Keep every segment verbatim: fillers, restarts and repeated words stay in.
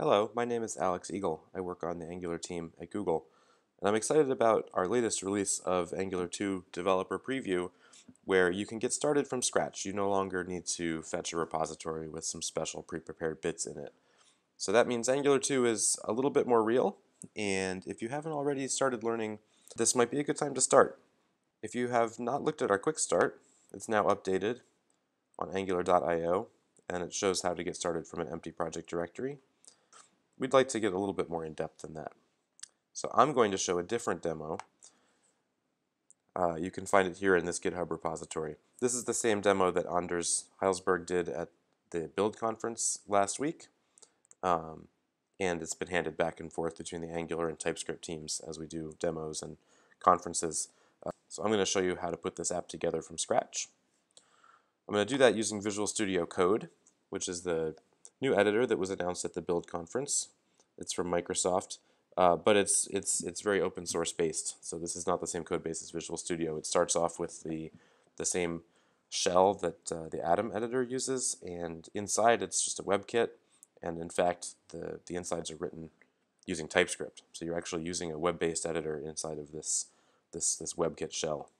Hello, my name is Alex Eagle. I work on the Angular team at Google, and I'm excited about our latest release of Angular two Developer Preview, where you can get started from scratch. You no longer need to fetch a repository with some special pre-prepared bits in it. So that means Angular two is a little bit more real, and if you haven't already started learning, this might be a good time to start. If you have not looked at our quick start, it's now updated on angular dot i o, and it shows how to get started from an empty project directory. We'd like to get a little bit more in-depth than that. So I'm going to show a different demo. Uh, you can find it here in this GitHub repository. This is the same demo that Anders Hejlsberg did at the Build conference last week, um, and it's been handed back and forth between the Angular and TypeScript teams as we do demos and conferences. Uh, so I'm going to show you how to put this app together from scratch. I'm going to do that using Visual Studio Code, which is the new editor that was announced at the Build conference. It's from Microsoft, uh, but it's it's it's very open source based. So this is not the same code base as Visual Studio. It starts off with the the same shell that uh, the Atom editor uses, and inside it's just a WebKit. And in fact, the the insides are written using TypeScript. So you're actually using a web-based editor inside of this this this WebKit shell,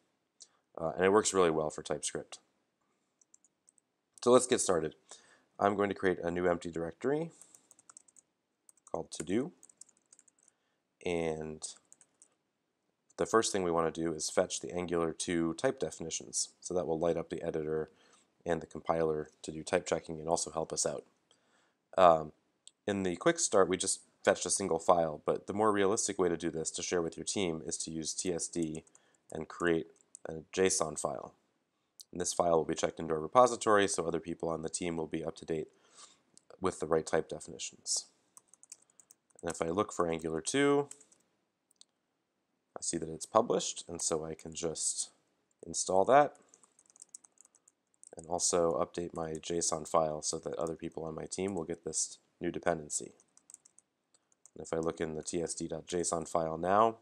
uh, and it works really well for TypeScript. So let's get started. I'm going to create a new empty directory called to-do, and the first thing we want to do is fetch the Angular two type definitions. So that will light up the editor and the compiler to do type checking and also help us out. Um, in the quick start, we just fetched a single file, but the more realistic way to do this, to share with your team, is to use T S D and create a JSON file. And this file will be checked into our repository, so other people on the team will be up to date with the right type definitions. And if I look for Angular two, I see that it's published, and so I can just install that and also update my JSON file so that other people on my team will get this new dependency. And if I look in the T S D dot J S O N file now,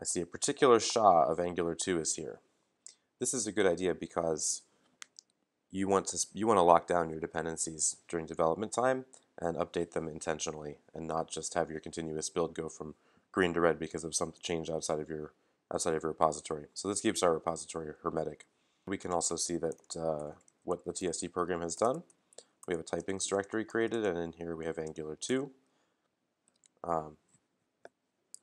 I see a particular S H A of Angular two is here. This is a good idea because you want to you want to lock down your dependencies during development time and update them intentionally, and not just have your continuous build go from green to red because of some change outside of your outside of your repository. So this keeps our repository hermetic. We can also see that uh, what the T S D program has done. We have a typings directory created, and in here we have Angular two. Um,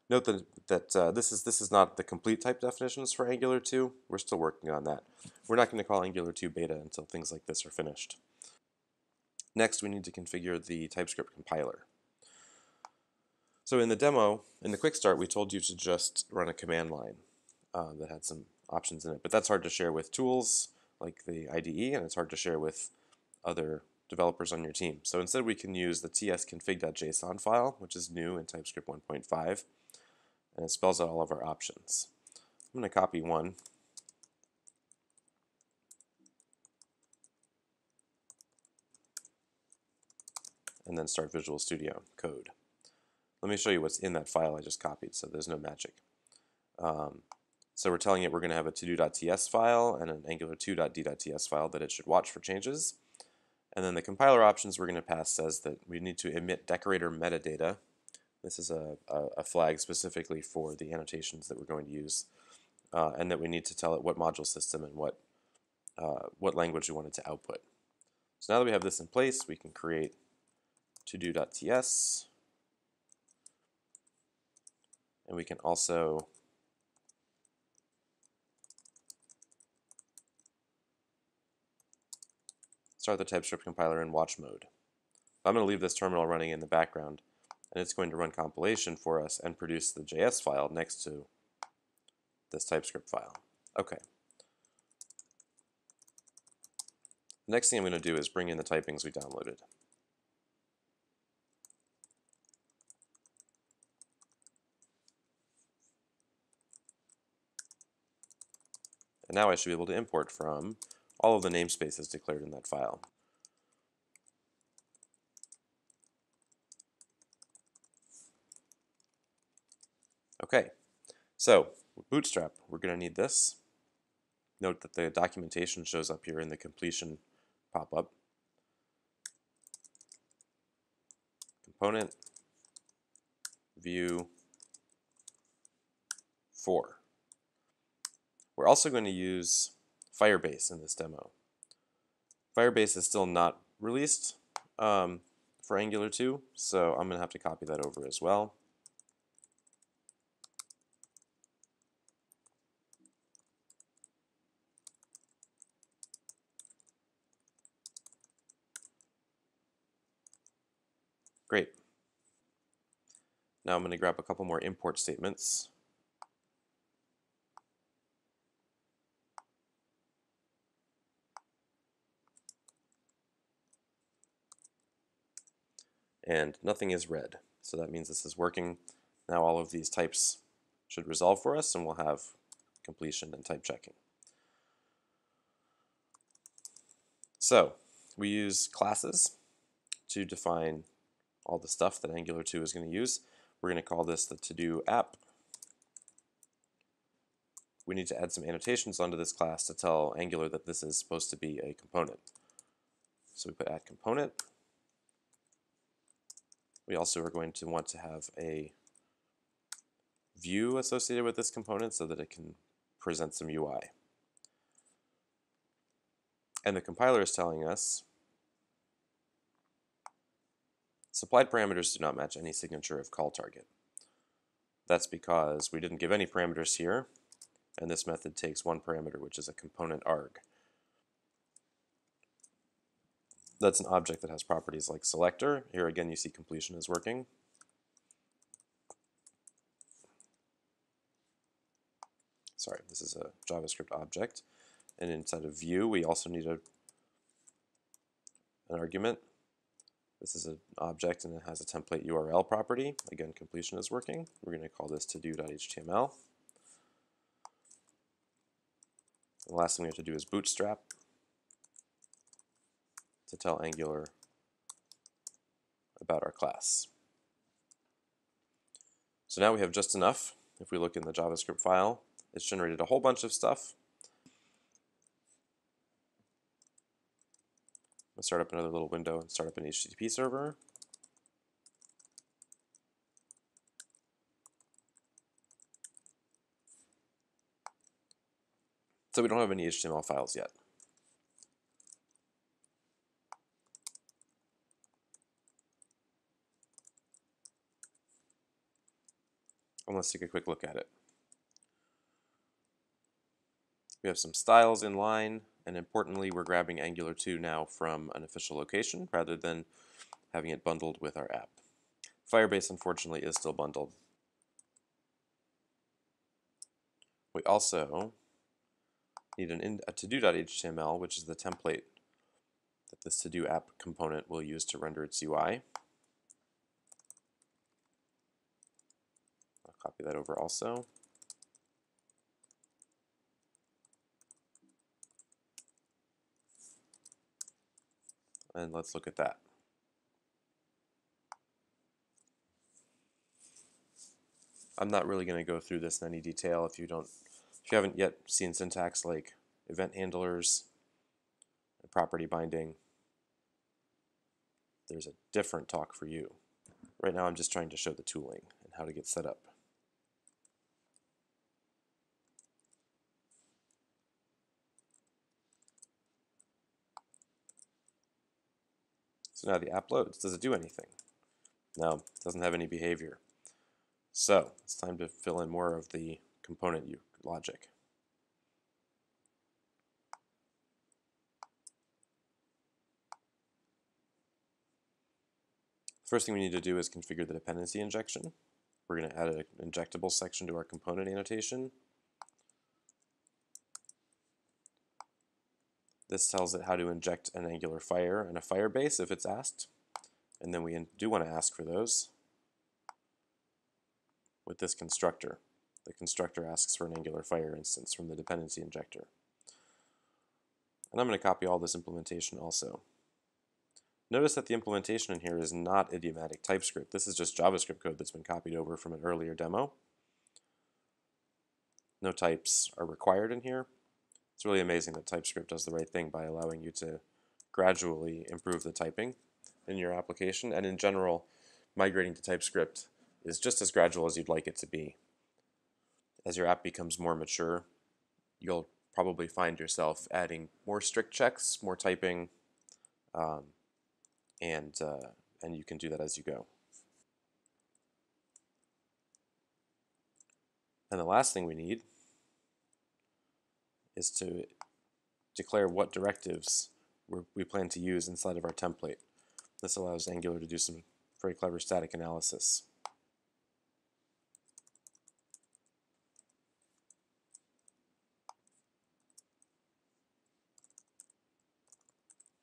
Note that, that uh, this is this is not the complete type definitions for Angular two. We're still working on that. We're not going to call Angular two beta until things like this are finished. Next, we need to configure the TypeScript compiler. So in the demo, in the quick start, we told you to just run a command line uh, that had some options in it, but that's hard to share with tools like the I D E, and it's hard to share with other developers on your team. So instead, we can use the T S config dot J S O N file, which is new in TypeScript one point five. And it spells out all of our options. I'm going to copy one. And then start Visual Studio Code. Let me show you what's in that file I just copied, so there's no magic. Um, so we're telling it we're going to have a todo dot T S file and an angular two dot D dot T S file that it should watch for changes. And then the compiler options we're going to pass says that we need to emit decorator metadata. This is a, a flag specifically for the annotations that we're going to use, uh, and that we need to tell it what module system and what uh, what language we want it to output. So now that we have this in place, we can create todo dot T S, and we can also start the TypeScript compiler in watch mode. I'm going to leave this terminal running in the background, and it's going to run compilation for us and produce the J S file next to this TypeScript file. Okay. The next thing I'm going to do is bring in the typings we downloaded. And now I should be able to import from all of the namespaces declared in that file. Okay, so Bootstrap, we're going to need this. Note that the documentation shows up here in the completion pop-up. component view four. We're also going to use Firebase in this demo. Firebase is still not released um, for Angular two, so I'm going to have to copy that over as well. Great. Now I'm going to grab a couple more import statements. And nothing is red, so that means this is working. Now all of these types should resolve for us, and we'll have completion and type checking. So we use classes to define all the stuff that Angular two is going to use. We're going to call this the to-do app. We need to add some annotations onto this class to tell Angular that this is supposed to be a component. So we put add component. We also are going to want to have a view associated with this component so that it can present some U I. And the compiler is telling us supplied parameters do not match any signature of call target. That's because we didn't give any parameters here, and this method takes one parameter, which is a component arg. That's an object that has properties like selector. Here again you see completion is working. Sorry, this is a JavaScript object. And inside of view we also need a, an argument. This is an object and it has a template U R L property. Again, completion is working. We're going to call this todo dot H T M L. The last thing we have to do is bootstrap to tell Angular about our class. So now we have just enough. If we look in the JavaScript file, it's generated a whole bunch of stuff. I'm going to start up another little window and start up an H T T P server. So we don't have any H T M L files yet. And let's take a quick look at it. We have some styles in line, and importantly, we're grabbing Angular two now from an official location rather than having it bundled with our app. Firebase, unfortunately, is still bundled. We also need an in, a todo dot H T M L, which is the template that this to-do app component will use to render its U I. Copy that over also. And let's look at that. I'm not really going to go through this in any detail. If you don't, if you haven't yet seen syntax like event handlers and property binding, there's a different talk for you. Right now I'm just trying to show the tooling and how to get set up. So now the app loads. Does it do anything? No, it doesn't have any behavior. So it's time to fill in more of the component logic. First thing we need to do is configure the dependency injection. We're going to add an injectable section to our component annotation. This tells it how to inject an AngularFire and a Firebase if it's asked, and then we do want to ask for those with this constructor. The constructor asks for an AngularFire instance from the dependency injector. And I'm going to copy all this implementation also. Notice that the implementation in here is not idiomatic TypeScript. This is just JavaScript code that's been copied over from an earlier demo. No types are required in here. It's really amazing that TypeScript does the right thing by allowing you to gradually improve the typing in your application. And in general, migrating to TypeScript is just as gradual as you'd like it to be. As your app becomes more mature, you'll probably find yourself adding more strict checks, more typing, um, and, uh, and you can do that as you go. And the last thing we need is to declare what directives we're, we plan to use inside of our template. This allows Angular to do some very clever static analysis.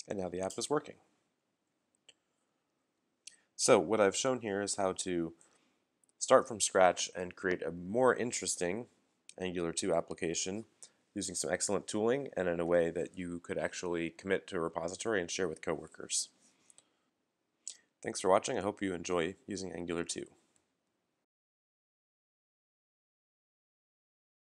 And now the app is working. So what I've shown here is how to start from scratch and create a more interesting Angular two application using some excellent tooling and in a way that you could actually commit to a repository and share with coworkers. Thanks for watching. I hope you enjoy using Angular two.